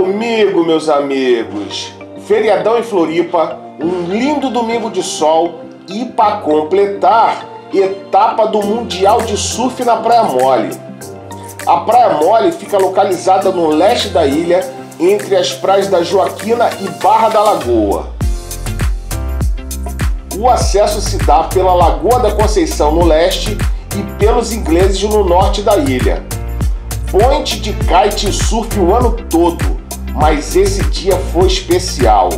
comigo, meus amigos. Feriadão em Floripa, um lindo domingo de sol e, para completar, etapa do Mundial de Surf na Praia Mole. A Praia Mole fica localizada no leste da ilha, entre as praias da Joaquina e Barra da Lagoa. O acesso se dá pela Lagoa da Conceição no leste e pelos Ingleses no norte da ilha. Ponte de kite e surf o ano todo, mas esse dia foi especial.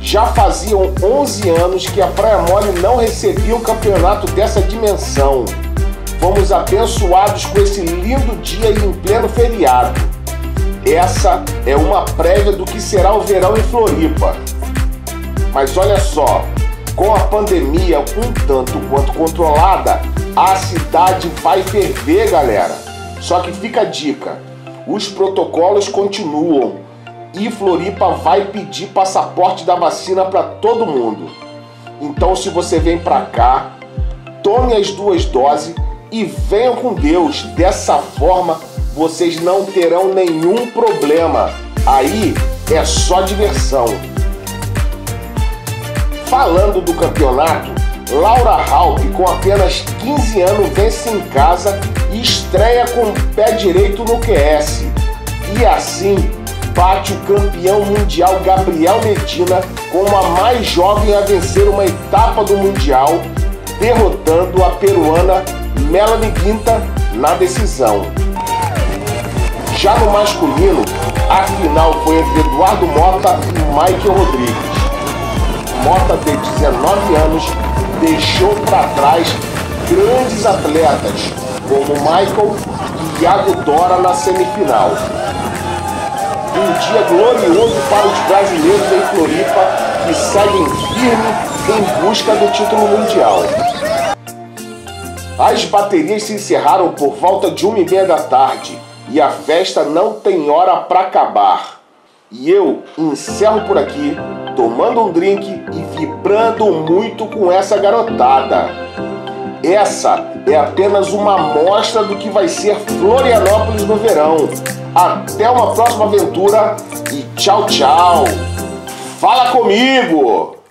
Já faziam 11 anos que a Praia Mole não recebia um campeonato dessa dimensão. Fomos abençoados com esse lindo dia e em pleno feriado. Essa é uma prévia do que será o verão em Floripa. Mas olha só, com a pandemia um tanto quanto controlada, a cidade vai ferver, galera. Só que fica a dica, os protocolos continuam e Floripa vai pedir passaporte da vacina para todo mundo. Então se você vem para cá, tome as 2 doses e venham com Deus. Dessa forma vocês não terão nenhum problema, aí é só diversão. Falando do campeonato, Laura Raupp, com apenas 15 anos, vence em casa e estreia com o pé direito no QS. E assim, bate o campeão mundial Gabriel Medina como a mais jovem a vencer uma etapa do Mundial, derrotando a peruana Melanie Guinta na decisão. Já no masculino, a final foi entre Eduardo Motta e Michael Rodrigues. Motta, de 19 anos, deixou para trás grandes atletas como Michael e Yago Dora na semifinal. Um dia glorioso para os brasileiros em Floripa, que seguem firme em busca do título mundial. As baterias se encerraram por volta de 1h30 da tarde e a festa não tem hora para acabar. E eu encerro por aqui, tomando um drink e vibrando muito com essa garotada. Essa é apenas uma amostra do que vai ser Florianópolis no verão. Até uma próxima aventura e tchau, tchau. Fala comigo!